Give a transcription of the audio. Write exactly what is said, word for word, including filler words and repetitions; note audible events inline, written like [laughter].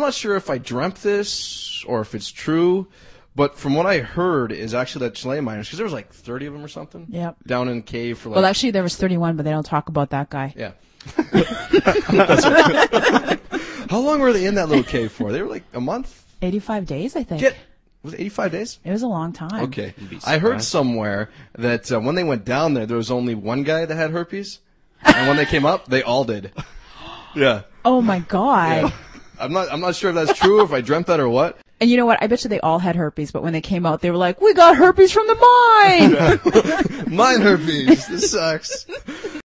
I'm not sure if I dreamt this or if it's true, but from what I heard is actually that Chilean miners, because there was like thirty of them or something, yep, down in the cave for like... Well, actually there was thirty-one, but they don't talk about that guy. Yeah. That's right. [laughs] How long were they in that little cave for? They were like a month? eighty-five days, I think. Get... Was it eighty-five days? It was a long time. Okay. I heard somewhere that uh, when they went down there, there was only one guy that had herpes, and when they came up, they all did. Yeah. Oh, my God. Yeah. I'm not I'm not sure if that's true, if I dreamt that or what. And you know what? I bet you they all had herpes, but when they came out, they were like, we got herpes from the mine! Mine herpes. This sucks.